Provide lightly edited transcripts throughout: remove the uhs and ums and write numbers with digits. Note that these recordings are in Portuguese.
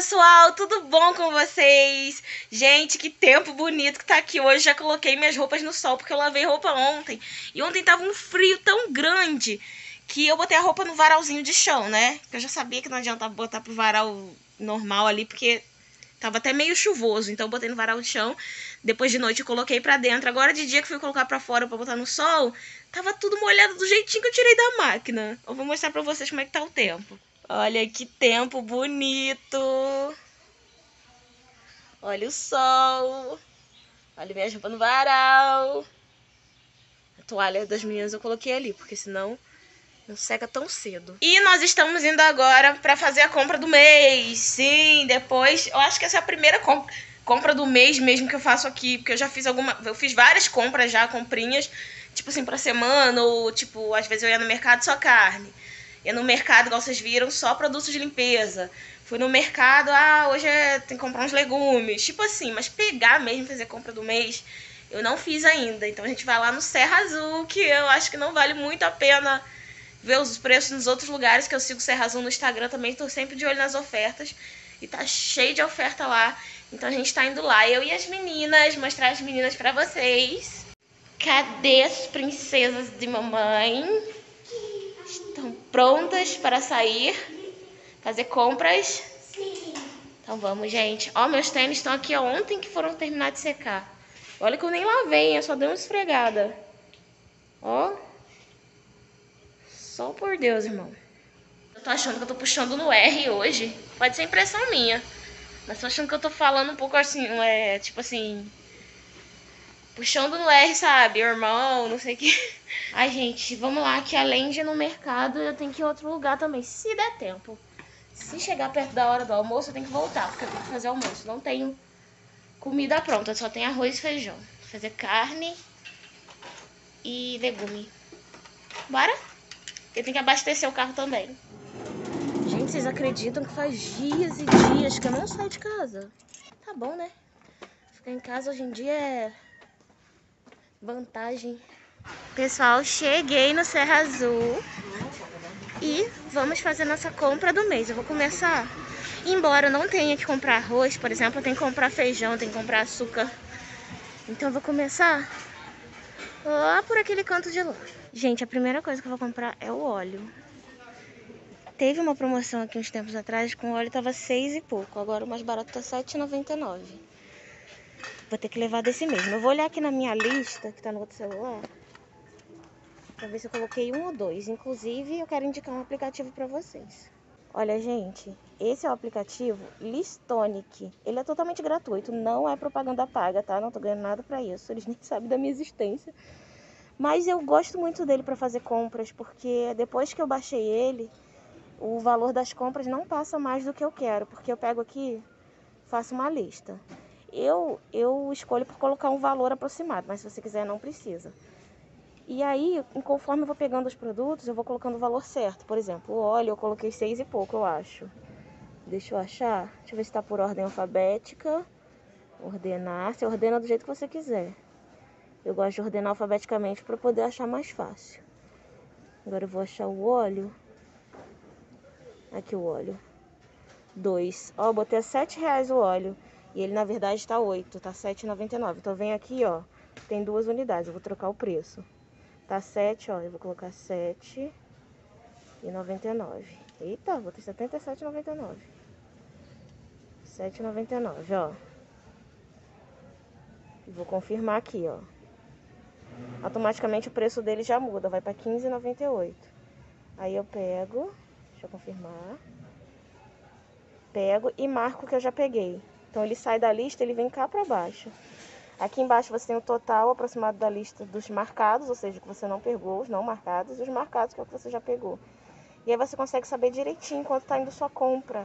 pessoal, tudo bom com vocês? Gente, que tempo bonito que tá aqui hoje. Já coloquei minhas roupas no sol porque eu lavei roupa ontem. E ontem tava um frio tão grande que eu botei a roupa no varalzinho de chão, né? Eu já sabia que não adiantava botar pro varal normal ali porque tava até meio chuvoso. Então eu botei no varal de chão. Depois de noite eu coloquei pra dentro. Agora de dia que fui colocar pra fora pra botar no sol, tava tudo molhado do jeitinho que eu tirei da máquina. Eu vou mostrar pra vocês como é que tá o tempo. Olha que tempo bonito! Olha o sol! Olha minha roupa no varal! A toalha das meninas eu coloquei ali, porque senão não seca tão cedo. E nós estamos indo agora pra fazer a compra do mês. Sim, depois... Eu acho que essa é a primeira compra do mês mesmo que eu faço aqui, porque eu já fiz várias compras já, comprinhas, tipo assim, pra semana, ou tipo, às vezes eu ia no mercado só carne. E no mercado, igual vocês viram, só produtos de limpeza. Fui no mercado, hoje tem que comprar uns legumes. Tipo assim, mas pegar mesmo, fazer compra do mês, eu não fiz ainda. Então a gente vai lá no Serra Azul, que eu acho que não vale muito a pena ver os preços nos outros lugares, que eu sigo Serra Azul no Instagram também, tô sempre de olho nas ofertas. E tá cheio de oferta lá, então a gente tá indo lá. Eu e as meninas, mostrar as meninas pra vocês. Cadê as princesas de mamãe? Estão prontas para sair, fazer compras? Sim. Então vamos, gente. Ó, meus tênis estão aqui ontem que foram terminar de secar. Olha que eu nem lavei, eu só dei uma esfregada. Ó. Só por Deus, irmão. Eu tô achando que eu tô puxando no R hoje. Pode ser impressão minha. Mas tô achando que eu tô falando um pouco assim, tipo assim... Puxando no R, sabe? Irmão, não sei o que. Ai, gente, vamos lá, que além de ir no mercado, eu tenho que ir em outro lugar também, se der tempo. Se chegar perto da hora do almoço, eu tenho que voltar, porque eu tenho que fazer almoço. Não tenho comida pronta, só tenho arroz e feijão. Vou fazer carne e legume. Bora? Eu tenho que abastecer o carro também. Gente, vocês acreditam que faz dias e dias que eu não saio de casa? Tá bom, né? Ficar em casa hoje em dia é... vantagem. Pessoal, cheguei no Serra Azul e vamos fazer nossa compra do mês. Eu vou começar, embora eu não tenha que comprar arroz, por exemplo, eu tenho que comprar feijão, eu tenho que comprar açúcar. Então eu vou começar lá por aquele canto de lá. Gente, a primeira coisa que eu vou comprar é o óleo. Teve uma promoção aqui uns tempos atrás, com o óleo tava 6 e pouco, agora o mais barato tá R$7,99. Vou ter que levar desse mesmo. Eu vou olhar aqui na minha lista, que tá no outro celular, pra ver se eu coloquei um ou dois. Inclusive, eu quero indicar um aplicativo pra vocês. Olha, gente, esse é o aplicativo Listonic. Ele é totalmente gratuito, não é propaganda paga, tá? Não tô ganhando nada pra isso, eles nem sabem da minha existência. Mas eu gosto muito dele pra fazer compras, porque depois que eu baixei ele, o valor das compras não passa mais do que eu quero, porque eu pego aqui, faço uma lista. Eu escolho por colocar um valor aproximado, mas se você quiser não precisa. E aí, conforme eu vou pegando os produtos, eu vou colocando o valor certo. Por exemplo, o óleo eu coloquei 6 e pouco, eu acho. Deixa eu achar. Deixa eu ver se tá por ordem alfabética. Ordenar. Você ordena do jeito que você quiser. Eu gosto de ordenar alfabeticamente para poder achar mais fácil. Agora eu vou achar o óleo. Aqui o óleo. 2. Ó, eu botei a R$7 o óleo. E ele, na verdade, tá 8, tá R$7,99. Então, vem aqui, ó, tem 2 unidades, eu vou trocar o preço. Tá 7, ó, eu vou colocar R$7,99. Eita, vou ter R$77,99. R$7,99, ó. E vou confirmar aqui, ó. Automaticamente o preço dele já muda, vai pra R$15,98. Aí eu pego, deixa eu confirmar. Pego e marco que eu já peguei. Então ele sai da lista, ele vem cá para baixo. Aqui embaixo você tem o total aproximado da lista dos marcados, ou seja, que você não pegou, os não marcados, e os marcados, que é o que você já pegou. E aí você consegue saber direitinho quanto está indo sua compra.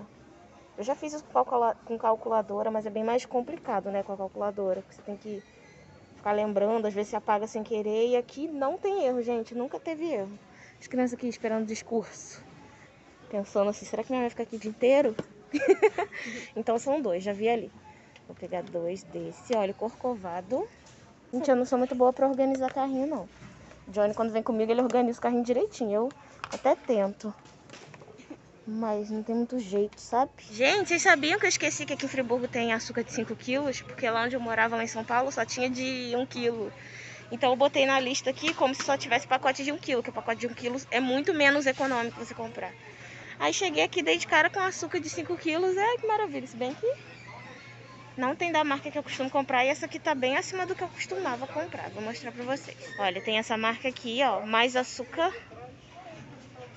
Eu já fiz isso com calculadora, mas é bem mais complicado, né, com a calculadora, porque você tem que ficar lembrando, às vezes você apaga sem querer, e aqui não tem erro, gente, nunca teve erro. As crianças aqui esperando discurso, pensando assim, será que minha mãe vai ficar aqui o dia inteiro? Então são 2, já vi ali. Vou pegar 2 desse óleo corcovado. Gente, eu não sou muito boa pra organizar carrinho, não. Johnny, quando vem comigo, ele organiza o carrinho direitinho. Eu até tento. mas não tem muito jeito, sabe? Gente, vocês sabiam que eu esqueci que aqui em Friburgo tem açúcar de 5 quilos? Porque lá onde eu morava, lá em São Paulo, só tinha de 1 quilo. Então eu botei na lista aqui como se só tivesse pacote de 1 quilo, que o pacote de 1 quilo é muito menos econômico você comprar. Aí cheguei aqui, dei de cara com açúcar de 5 quilos, é que maravilha, se bem que não tem da marca que eu costumo comprar, e essa aqui tá bem acima do que eu costumava comprar. Vou mostrar pra vocês. Olha, tem essa marca aqui, ó, mais açúcar,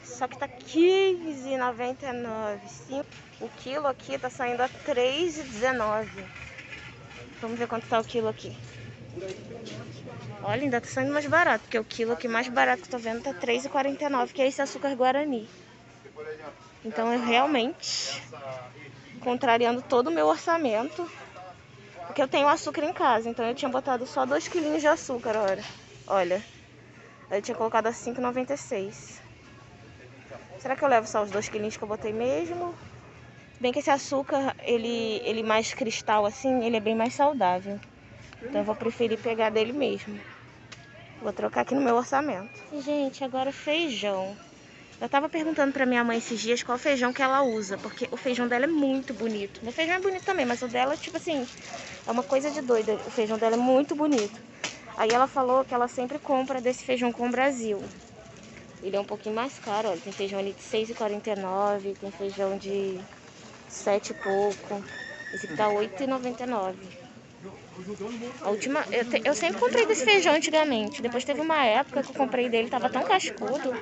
só que tá R$15,99. O quilo aqui tá saindo a R$3,19. Vamos ver quanto tá o quilo aqui. Olha, ainda tá saindo mais barato, porque o quilo aqui mais barato que eu tô vendo tá R$3,49, que é esse açúcar guarani. Então eu realmente, contrariando todo o meu orçamento, porque eu tenho açúcar em casa, então eu tinha botado só 2 quilinhos de açúcar, olha. Eu tinha colocado a R$5,96. Será que eu levo só os 2 quilinhos que eu botei mesmo? Bem que esse açúcar, ele mais cristal assim, ele é bem mais saudável. Então eu vou preferir pegar dele mesmo. Vou trocar aqui no meu orçamento. E, gente, agora feijão. Eu tava perguntando pra minha mãe esses dias qual feijão que ela usa, porque o feijão dela é muito bonito. Meu feijão é bonito também, mas o dela, tipo assim, é uma coisa de doida. O feijão dela é muito bonito. Aí ela falou que ela sempre compra desse feijão com o Brasil. Ele é um pouquinho mais caro, olha. Tem feijão ali de R$6,49, tem feijão de 7 e pouco. Esse aqui tá R$8,99. Eu sempre comprei desse feijão antigamente. Depois teve uma época que eu comprei dele, tava tão cascudo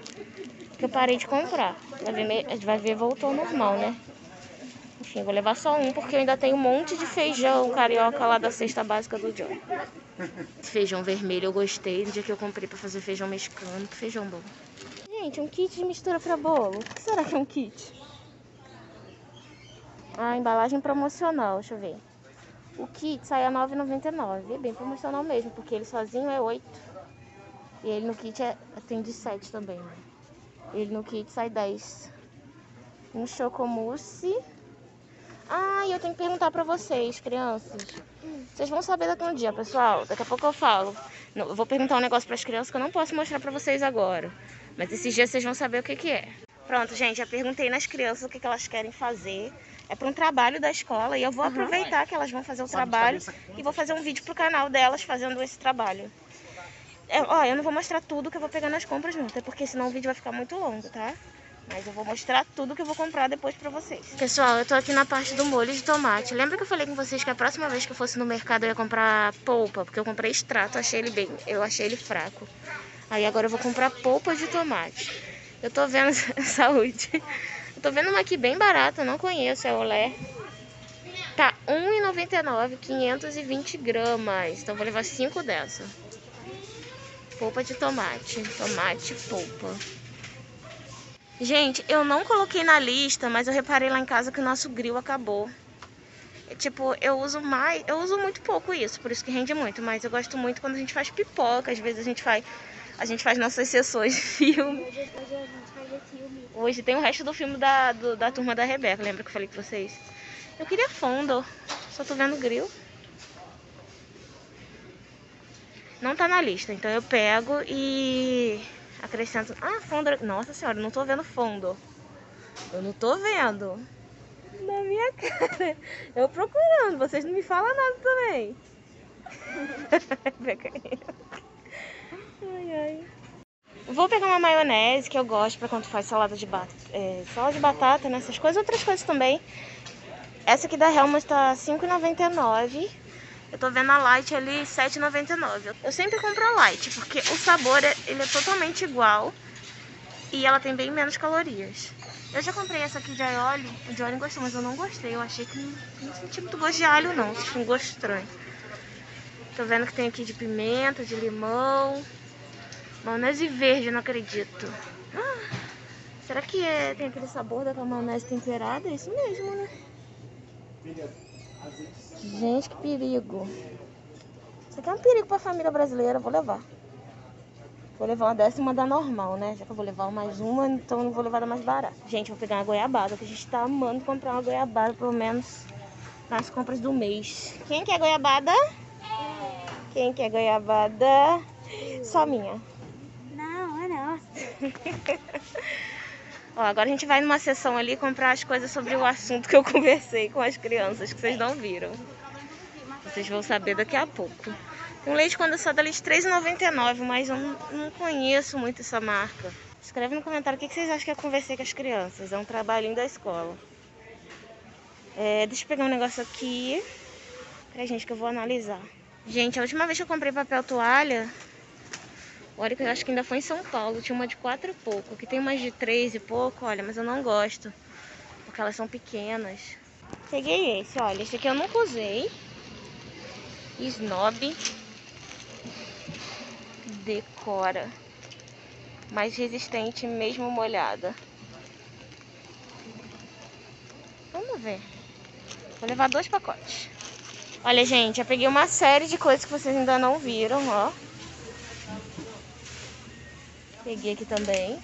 que eu parei de comprar. Vai ver, voltou ao normal, né? Enfim, vou levar só um, porque eu ainda tenho um monte de feijão carioca lá da cesta básica do John. Esse feijão vermelho eu gostei, no dia que eu comprei pra fazer feijão mexicano. Que feijão bom. Gente, um kit de mistura pra bolo. O que será que é um kit? Ah, embalagem promocional, deixa eu ver. O kit sai a R$9,99. É bem promocional mesmo, porque ele sozinho é 8. E ele no kit tem de 7 também, né? Ele no kit sai 10. Um chocomousse. Ah, e eu tenho que perguntar pra vocês, crianças. Vocês vão saber daqui a um dia, pessoal. Daqui a pouco eu falo. Eu vou perguntar um negócio pras crianças que eu não posso mostrar pra vocês agora. Mas esses dias vocês vão saber o que que é. Pronto, gente, já perguntei nas crianças o que que elas querem fazer. É pra um trabalho da escola e eu vou aproveitar que elas vão fazer o trabalho e vou fazer um vídeo pro canal delas fazendo esse trabalho. Eu não vou mostrar tudo que eu vou pegar nas compras não, até porque senão o vídeo vai ficar muito longo, tá? Mas eu vou mostrar tudo que eu vou comprar depois pra vocês. Pessoal, eu tô aqui na parte do molho de tomate. Lembra que eu falei com vocês que a próxima vez que eu fosse no mercado eu ia comprar polpa? Porque eu comprei extrato, eu achei ele fraco. Aí agora eu vou comprar polpa de tomate. Eu tô vendo... Saúde! Eu tô vendo uma aqui bem barata, não conheço, é Olé. Tá R$1,99, 520 gramas. Então eu vou levar 5 dessa. Polpa de tomate. Tomate, polpa. Gente, eu não coloquei na lista, mas eu reparei lá em casa que o nosso grill acabou. Eu uso muito pouco isso, por isso que rende muito. Mas eu gosto muito quando a gente faz pipoca. Às vezes a gente faz nossas sessões de filme. Hoje tem o resto do filme da turma da Rebeca, lembra que eu falei com vocês? Eu queria fundo, só tô vendo grill. Não tá na lista, então eu pego e acrescento... Ah, fondue... Nossa senhora, eu não tô vendo fondue. Eu não tô vendo. Na minha cara. Eu procurando, vocês não me falam nada também. Ai, ai. Vou pegar uma maionese que eu gosto pra quando faz salada de batata, né? Essas coisas, outras coisas também. Essa aqui da Hellmann's tá R$5,99. Eu tô vendo a Light ali, R$7,99. Eu sempre compro a Light, porque o sabor, ele é totalmente igual. E ela tem bem menos calorias. Eu já comprei essa aqui de aioli. O Johnny gostou, mas eu não gostei. Eu achei que não senti muito gosto de alho, não. Senti um gosto estranho. Tô vendo que tem aqui de pimenta, de limão. Maionese verde, não acredito. Será que tem aquele sabor daquela maionese temperada? É isso mesmo, né? Gente, que perigo. Isso aqui é um perigo pra família brasileira, vou levar. Vou levar uma décima da normal, né? Já que eu vou levar mais uma, então eu não vou levar da mais barata. Gente, vou pegar uma goiabada, que a gente tá amando comprar uma goiabada, pelo menos nas compras do mês. Quem quer goiabada? Quem quer goiabada? Só minha. Não, é nossa. Ó, agora a gente vai numa seção ali comprar as coisas sobre o assunto que eu conversei com as crianças, que vocês não viram. Vocês vão saber daqui a pouco. Um leite condensado ali de R$3,99, mas eu não conheço muito essa marca. Escreve no comentário o que vocês acham que eu conversei com as crianças. É um trabalhinho da escola. Deixa eu pegar um negócio aqui. Peraí, gente, que eu vou analisar. Gente, a última vez que eu comprei papel toalha... Olha, que eu acho que ainda foi em São Paulo. Tinha uma de 4 e pouco. Aqui tem umas de 3 e pouco, olha. Mas eu não gosto, porque elas são pequenas. Peguei esse, olha. Esse aqui eu nunca usei. Snob. Decora. Mais resistente, mesmo molhada. Vamos ver. Vou levar 2 pacotes. Olha, gente, eu peguei uma série de coisas que vocês ainda não viram, ó. Peguei aqui também.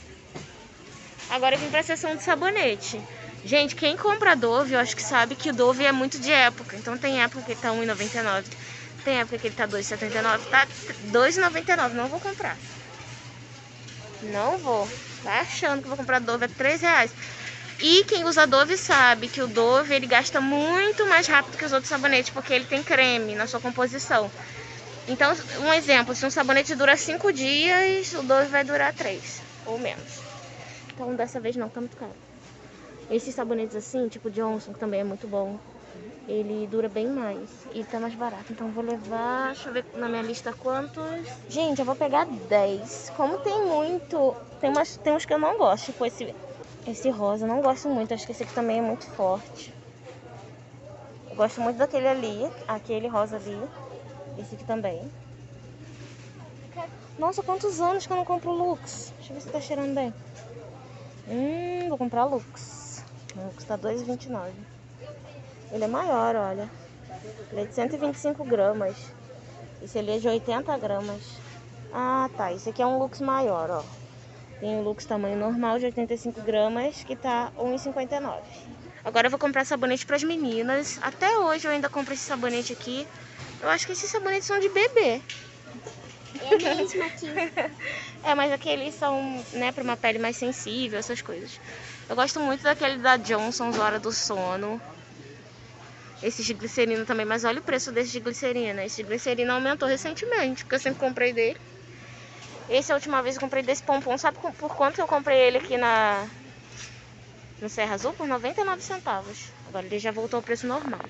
Agora eu vim pra seção de sabonete. Gente, quem compra Dove, eu acho que sabe que o Dove é muito de época. Então tem época que ele tá R$1,99. Tem época que ele tá R$2,79. Tá R$2,99. Não vou comprar. Não vou. Tá achando que vou comprar Dove a R$3. E quem usa Dove sabe que o Dove, ele gasta muito mais rápido que os outros sabonetes, porque ele tem creme na sua composição. Então, um exemplo, se um sabonete dura 5 dias, o Dove vai durar 3 ou menos. Então, dessa vez não, tá muito caro. Esses sabonetes assim, tipo Johnson, que também é muito bom, ele dura bem mais e tá mais barato. Então, vou levar, deixa eu ver na minha lista quantos. Gente, eu vou pegar 10. Como tem muito, tem uns que eu não gosto, tipo esse rosa, eu não gosto muito, acho que esse aqui também é muito forte. Eu gosto muito daquele ali, aquele rosa ali. Esse aqui também. Nossa, quantos anos que eu não compro Lux. Deixa eu ver se tá cheirando bem. Vou comprar Lux. Lux tá R$2,29. Ele é maior, olha. Ele é de 125 gramas. Esse ali é de 80 gramas. Ah, tá. Esse aqui é um Lux maior, ó. Tem um Lux tamanho normal de 85 gramas, que tá R$1,59. Agora eu vou comprar sabonete pras meninas. Até hoje eu ainda compro esse sabonete aqui. Eu acho que esses sabonetes são de bebê. É mesmo aqui. É, mas aqueles são, né, pra uma pele mais sensível, essas coisas. Eu gosto muito daquele da Johnson's Hora do Sono. Esses de glicerina também, mas olha o preço desse de glicerina. Esse de glicerina aumentou recentemente, porque eu sempre comprei dele. Essa última vez eu comprei desse pompom. Sabe por quanto eu comprei ele aqui no Serra Azul? Por 99 centavos. Agora ele já voltou ao preço normal.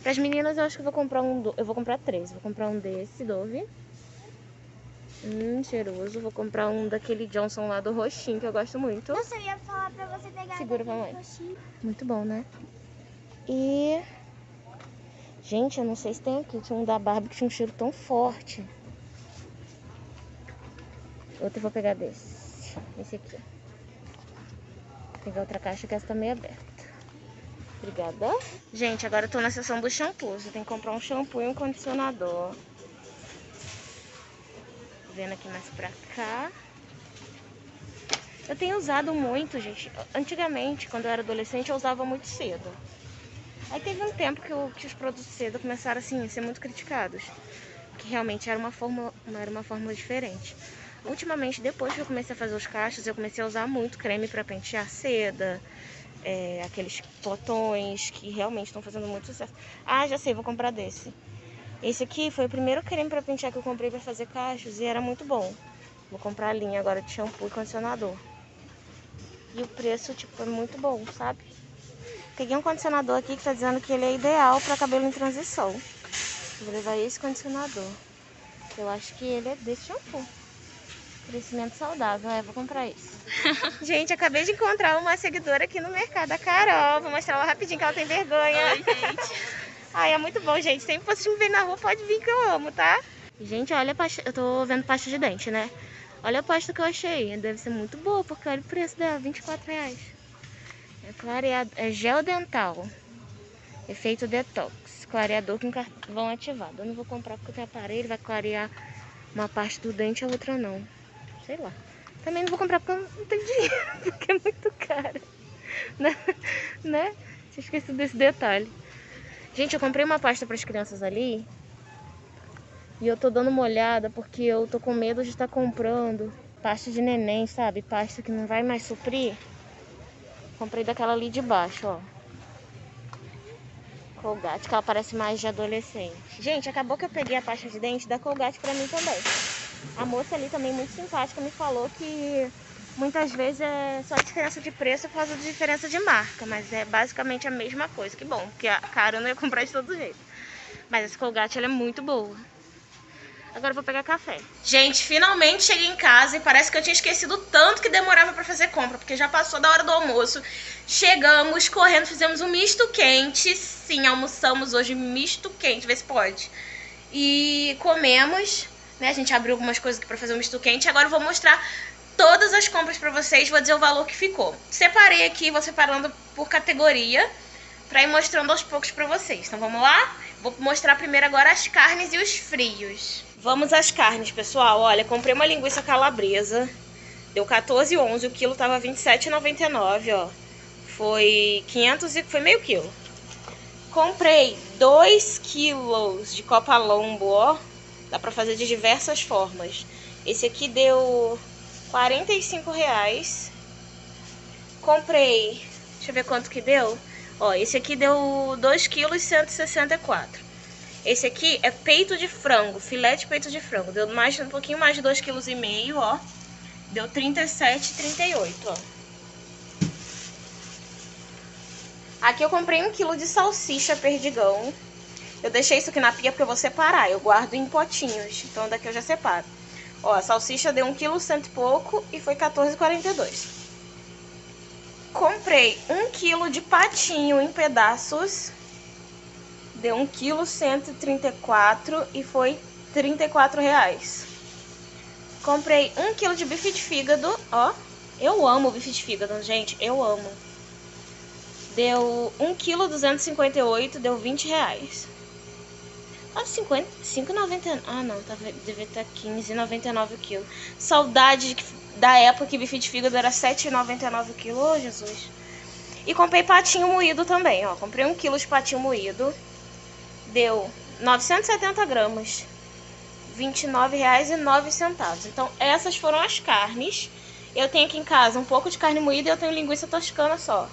Para as meninas eu acho que eu vou comprar três. Vou comprar um desse Dove. Cheiroso. Vou comprar um daquele Johnson lá do roxinho, que eu gosto muito. Nossa, eu ia falar pra você pegar. Segura, mamãe. Roxinho. Muito bom, né? E... Gente, eu não sei se tem aqui. Tinha um da Barbie que tinha um cheiro tão forte. Outro eu vou pegar desse. Esse aqui. Vou pegar outra caixa que essa tá meio aberta. Obrigada. Gente, agora eu tô na seção dos shampoos. Eu tenho que comprar um shampoo e um condicionador. Vendo aqui mais pra cá. Eu tenho usado muito, gente. Antigamente, quando eu era adolescente, eu usava muito cedo. Aí teve um tempo que os produtos cedo começaram assim, a ser muito criticados. Que realmente era uma fórmula diferente. Ultimamente, depois que eu comecei a fazer os cachos, eu comecei a usar muito creme pra pentear seda. Aqueles potões que realmente estão fazendo muito sucesso. Ah, já sei, vou comprar desse. Esse aqui foi o primeiro creme para pentear que eu comprei para fazer cachos e era muito bom. Vou comprar a linha agora de shampoo e condicionador. E o preço, tipo, é muito bom, sabe? Peguei um condicionador aqui que tá dizendo que ele é ideal para cabelo em transição. Vou levar esse condicionador. Eu acho que ele é desse shampoo. Crescimento saudável, vou comprar isso. Gente, acabei de encontrar uma seguidora aqui no mercado, a Carol. Vou mostrar ela rapidinho que ela tem vergonha. Oi, gente. Ai, é muito bom, gente. Sempre que vocês me verem na rua, pode vir que eu amo, tá? Gente, olha a pasta. Eu tô vendo pasta de dente, né? Olha a pasta que eu achei. Deve ser muito boa, porque olha o preço dela, R$24. É clareado, é gel dental. Efeito detox. Clareador com carvão ativado. Eu não vou comprar porque eu tenho aparelho, vai clarear uma parte do dente e a outra não. Sei lá. Também não vou comprar porque eu não tenho dinheiro, porque é muito caro. Né? Tinha esquecido desse detalhe. Gente, eu comprei uma pasta para as crianças ali. E eu tô dando uma olhada porque eu tô com medo de estar comprando pasta de neném, sabe? Pasta que não vai mais suprir. Comprei daquela ali de baixo, ó. Colgate, que ela parece mais de adolescente. Gente, acabou que eu peguei a pasta de dente da Colgate pra mim também. A moça ali também, muito simpática, me falou que muitas vezes é só a diferença de preço por causa da diferença de marca. Mas é basicamente a mesma coisa. Que bom, porque a cara eu não ia comprar de todo jeito. Mas essa Colgate, ela é muito boa. Agora eu vou pegar café. Gente, finalmente cheguei em casa e parece que eu tinha esquecido o tanto que demorava pra fazer compra, porque já passou da hora do almoço. Chegamos correndo, fizemos um misto quente. Sim, almoçamos hoje misto quente, vê se pode. E comemos, né? A gente abriu algumas coisas aqui pra fazer um misto quente. Agora eu vou mostrar todas as compras pra vocês, vou dizer o valor que ficou. Separei aqui, vou separando por categoria, pra ir mostrando aos poucos pra vocês. Então vamos lá? Vou mostrar primeiro agora as carnes e os frios. Vamos às carnes, pessoal. Olha, comprei uma linguiça calabresa. Deu 14,11. O quilo tava 27,99, ó. Foi 500 e... foi meio quilo. Comprei 2 quilos de copa-lombo, ó. Dá pra fazer de diversas formas. Esse aqui deu R$45. Comprei... deixa eu ver quanto que deu. Ó, esse aqui deu 2,164 kg. Esse aqui é peito de frango, filé de peito de frango. Deu mais, um pouquinho mais de 2,5 kg, ó. Deu R$37,38, ó. Aqui eu comprei 1 kg de salsicha perdigão. Eu deixei isso aqui na pia porque eu vou separar. Eu guardo em potinhos, então daqui eu já separo. Ó, a salsicha deu 1,1 kg e foi R$14,42. Comprei 1 kg de patinho em pedaços. Deu 1,134 kg e foi R$34. Comprei 1 kg de bife de fígado, ó. Eu amo bife de fígado, gente, eu amo. Deu 1,258 kg, deu R$20. Tá 5,99. Ah, não, tá, deve estar R$15,99 o quilo. Saudade da época que bife de fígado era R$7,99 o quilo, ô Jesus. E comprei patinho moído também, ó. Comprei 1 kg de patinho moído. Deu 970 gramas, R$29,09. Então essas foram as carnes. Eu tenho aqui em casa um pouco de carne moída e eu tenho linguiça toscana só.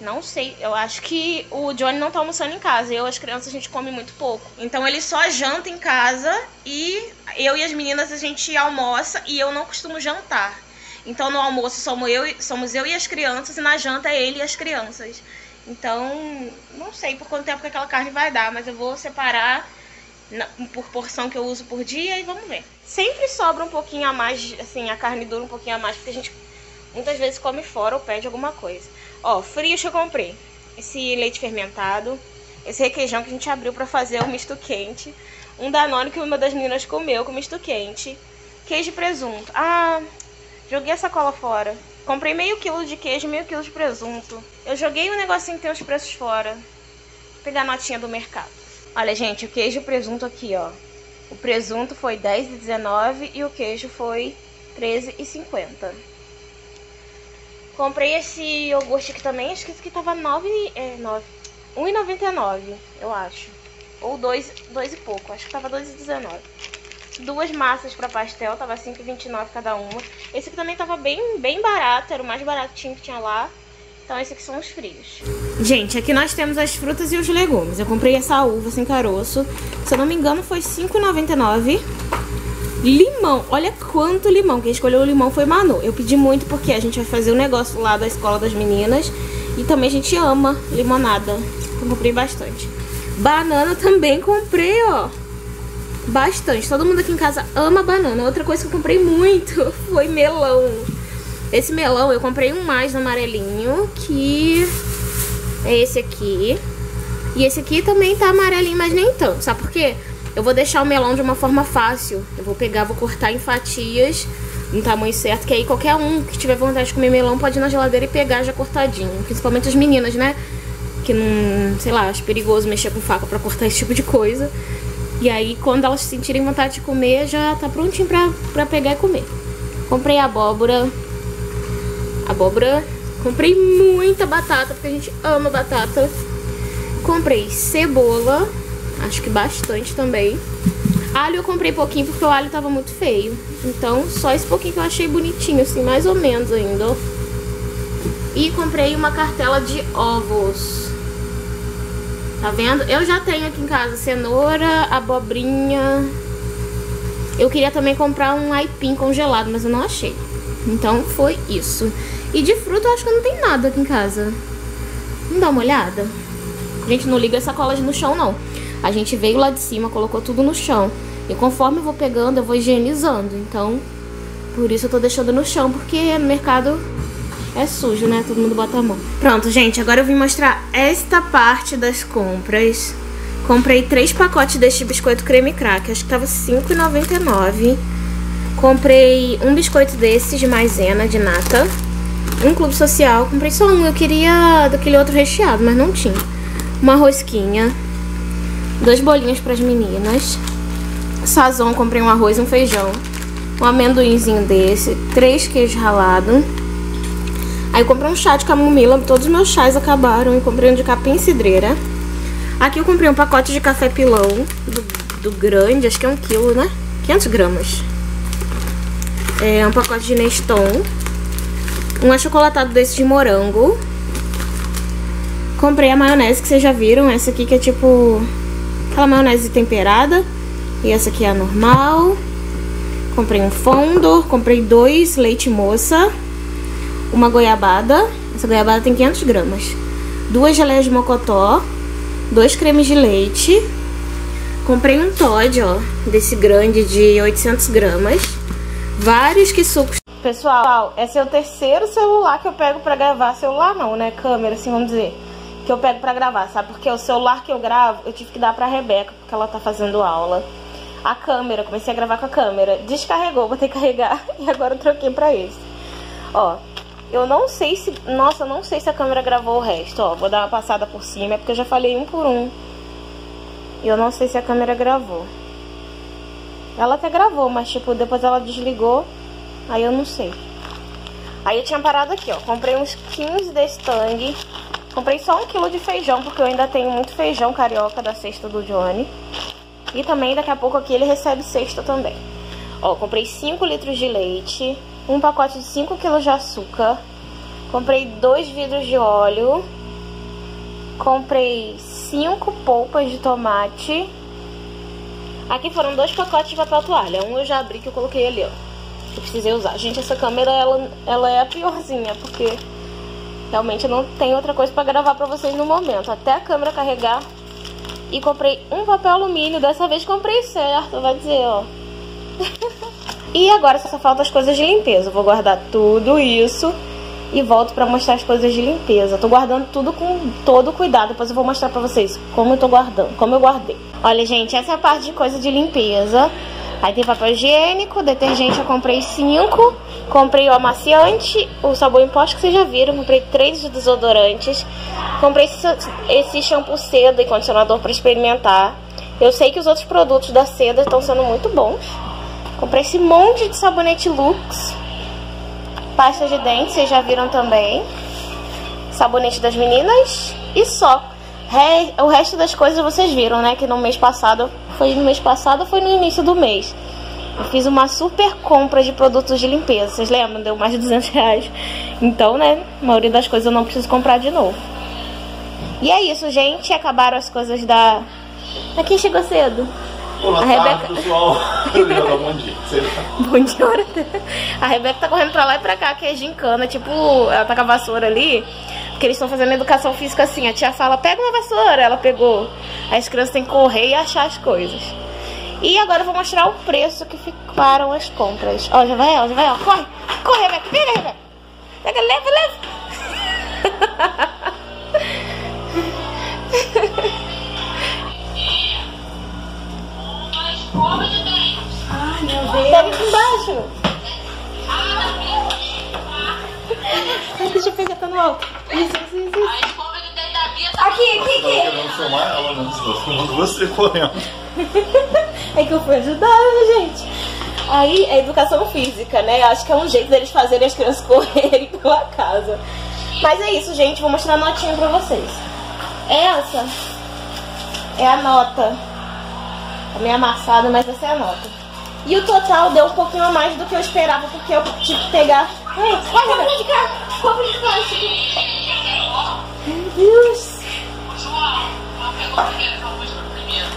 Não sei, eu acho que o Johnny não tá almoçando em casa. Eu, as crianças, a gente come muito pouco. Então ele só janta em casa e eu e as meninas a gente almoça e eu não costumo jantar. Então no almoço somos eu e as crianças e na janta é ele e as crianças. Então, não sei por quanto tempo que aquela carne vai dar, mas eu vou separar por porção que eu uso por dia e vamos ver. Sempre sobra um pouquinho a mais, assim, a carne dura um pouquinho a mais, porque a gente muitas vezes come fora ou pede alguma coisa. Ó, frios que eu comprei. Esse leite fermentado, esse requeijão que a gente abriu pra fazer o misto quente, um Danone que uma das meninas comeu com misto quente, queijo e presunto. Ah, joguei a sacola fora. Comprei meio quilo de queijo e meio quilo de presunto. Eu joguei um negocinho que tem os preços fora. Vou pegar a notinha do mercado. Olha, gente, o queijo e o presunto aqui, ó. O presunto foi R$10,19 e o queijo foi R$13,50. Comprei esse iogurte aqui também. Esqueci que tava R$1,99, eu acho. Ou 2 e pouco. Acho que tava R$2,19. Duas massas pra pastel, tava R$5,29 cada uma. Esse aqui também tava bem barato, era o mais baratinho que tinha lá. Então esse aqui são os frios. Gente, aqui nós temos as frutas e os legumes. Eu comprei essa uva sem caroço, se eu não me engano foi R$5,99. Limão, olha quanto limão. Quem escolheu o limão foi Manu. Eu pedi muito porque a gente vai fazer um negócio lá da escola das meninas. E também a gente ama limonada, eu comprei bastante. Banana também comprei, ó. Bastante, todo mundo aqui em casa ama banana. Outra coisa que eu comprei muito foi melão. Esse melão eu comprei um mais no amarelinho, que é esse aqui. E esse aqui também tá amarelinho, mas nem tanto. Sabe por quê? Eu vou deixar o melão de uma forma fácil. Eu vou pegar, vou cortar em fatias, no tamanho certo, que aí qualquer um que tiver vontade de comer melão pode ir na geladeira e pegar já cortadinho. Principalmente as meninas, né? Que não, sei lá, acho perigoso mexer com faca pra cortar esse tipo de coisa. E aí, quando elas sentirem vontade de comer, já tá prontinho pra pegar e comer. Comprei abóbora. Abóbora. Comprei muita batata, porque a gente ama batata. Comprei cebola. Acho que bastante também. Alho eu comprei pouquinho, porque o alho tava muito feio. Então, só esse pouquinho que eu achei bonitinho, assim, mais ou menos ainda. E comprei uma cartela de ovos. Tá vendo? Eu já tenho aqui em casa cenoura, abobrinha. Eu queria também comprar um aipim congelado, mas eu não achei. Então foi isso. E de fruta eu acho que não tem nada aqui em casa. Vamos dar uma olhada? A gente não liga as sacolas no chão, não. A gente veio lá de cima, colocou tudo no chão. E conforme eu vou pegando, eu vou higienizando. Então, por isso eu tô deixando no chão, porque no mercado é sujo, né? Todo mundo bota a mão. Pronto, gente. Agora eu vim mostrar esta parte das compras. Comprei 3 pacotes deste biscoito creme crack. Acho que tava R$5,99. Comprei um biscoito desses de maisena, de nata. Um clube social. Comprei só um. Eu queria daquele outro recheado, mas não tinha. Uma rosquinha. 2 bolinhos para as meninas. Sazon, comprei um arroz e um feijão. Um amendoinzinho desse. 3 queijos ralados. Aí eu comprei um chá de camomila. Todos os meus chás acabaram. E comprei um de capim cidreira. Aqui eu comprei um pacote de café pilão. Do grande. Acho que é 1 quilo, né? 500 gramas. É um pacote de Neston. Um achocolatado desse de morango. Comprei a maionese que vocês já viram. Essa aqui que é tipo... aquela maionese temperada. E essa aqui é a normal. Comprei um fondor. Comprei 2 leite moça. Uma goiabada. Essa goiabada tem 500 gramas. 2 geleias de mocotó. 2 cremes de leite. Comprei um Toddy, ó. Desse grande de 800 gramas. Vários que sucos. Pessoal, esse é o 3º celular que eu pego pra gravar. Celular não, né? Câmera, assim, vamos dizer. Que eu pego pra gravar, sabe? Porque o celular que eu gravo, eu tive que dar pra Rebeca, porque ela tá fazendo aula. A câmera, comecei a gravar com a câmera. Descarregou, botei carregar. E agora eu troquei pra esse. Ó, eu não sei se... nossa, eu não sei se a câmera gravou o resto, ó. Vou dar uma passada por cima, é porque eu já falei um por um. E eu não sei se a câmera gravou. Ela até gravou, mas tipo, depois ela desligou. Aí eu não sei. Aí eu tinha parado aqui, ó. Comprei uns 15 desse Tang. Comprei só 1 quilo de feijão, porque eu ainda tenho muito feijão carioca da cesta do Johnny. E também daqui a pouco aqui ele recebe cesta também. Ó, comprei 5 litros de leite. Um pacote de 5 quilos de açúcar. Comprei 2 vidros de óleo. Comprei 5 polpas de tomate. Aqui foram 2 pacotes de papel toalha. Um eu já abri que eu coloquei ali, ó. Que eu precisei usar. Gente, essa câmera, ela é a piorzinha, porque realmente eu não tenho outra coisa pra gravar pra vocês no momento. Até a câmera carregar. E comprei um papel alumínio. Dessa vez comprei certo, vai dizer, ó. E agora só falta as coisas de limpeza. Eu vou guardar tudo isso e volto pra mostrar as coisas de limpeza. Eu tô guardando tudo com todo cuidado. Depois eu vou mostrar pra vocês como eu tô guardando, como eu guardei. Olha, gente, essa é a parte de coisa de limpeza. Aí tem papel higiênico, detergente eu comprei 5, comprei o amaciante, o sabão em pó que vocês já viram, comprei 3 desodorantes, comprei esse shampoo seda e condicionador para experimentar. Eu sei que os outros produtos da seda estão sendo muito bons. Comprei esse monte de sabonete Lux, pasta de dente, vocês já viram também, sabonete das meninas e só. O resto das coisas vocês viram, né? Que no mês passado, foi no início do mês. Eu fiz uma super compra de produtos de limpeza. Vocês lembram? Deu mais de R$200. Então, né? A maioria das coisas eu não preciso comprar de novo. E é isso, gente. Acabaram as coisas da... Aqui chegou cedo. Olá, a Rebeca... tarde, pessoal. Bom dia. Bom dia. A Rebeca tá correndo pra lá e pra cá, que é gincana. Tipo, ela tá com a vassoura ali. Porque eles estão fazendo educação física assim. A tia fala, pega uma vassoura. Ela pegou. As crianças têm que correr e achar as coisas. E agora eu vou mostrar o preço que ficaram as compras. Ó, já vai ela. Corre, corre, Rebeca. Pega, Rebeca. Pega, leva, leva. Ai, meu Deus. Pega aqui embaixo. Ai, deixa eu pegar, tá no alto. Isso. A escova de dentro da Bia tá... Aqui. Ela não filmar ela, não. Filmando você correndo. É que eu fui ajudar, né, gente? Aí é educação física, né? Acho que é um jeito deles fazerem as crianças correrem pela casa. Mas é isso, gente. Vou mostrar a notinha pra vocês. Essa é a nota. Tá meio amassada, mas essa é a nota. E o total deu um pouquinho a mais do que eu esperava, porque eu tive que pegar... Vai, vai, vai, vai, vai. Como que faz isso aqui? Meu Deus!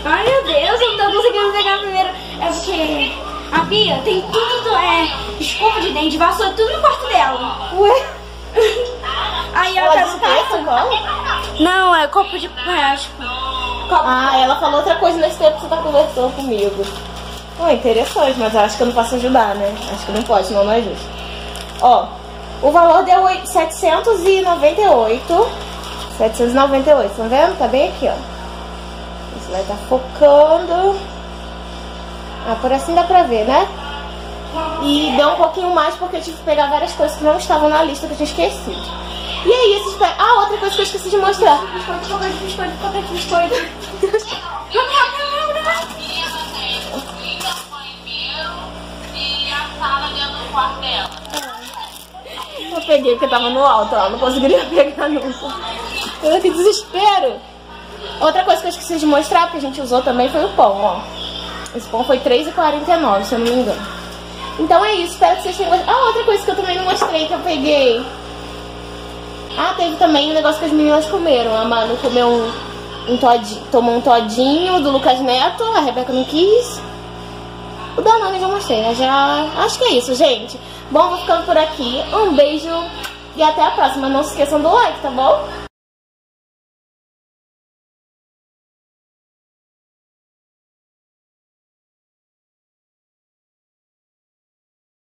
Ai, meu Deus, eu não tô conseguindo pegar a primeira. É porque a Bia tem tudo, escova de dente, vassoura, tudo no quarto dela. Ué? Aí ela tá no quarto? Não, é copo de plástico. Ela falou outra coisa nesse tempo que você tá conversando comigo. Oh, interessante, mas eu acho que eu não posso ajudar, né? Acho que não pode, senão não é justo. Ó, o valor deu 798. 798, estão vendo? Tá bem aqui, ó. Isso vai estar focando. Ah, por assim dá pra ver, né? E deu um pouquinho mais porque eu tive que pegar várias coisas que não estavam na lista que eu tinha esquecido. E é isso, espero... Ah, outra coisa que eu esqueci de mostrar. Biscoito. Eu peguei porque tava no alto, ó. Não conseguiria pegar nunca. Olha que desespero. Outra coisa que eu esqueci de mostrar, porque a gente usou também, foi o pão, ó. Esse pão foi R$3,49, se eu não me engano. Então é isso, espero que vocês tenham gostado. Ah, outra coisa que eu também não mostrei, que eu peguei. Ah, teve também um negócio que as meninas comeram. A Manu comeu um todinho, tomou um todinho do Lucas Neto. A Rebeca não quis. O Danone já mostrei, né? Já... Acho que é isso, gente. Bom, vou ficando por aqui. Um beijo e até a próxima. Não se esqueçam do like, tá bom?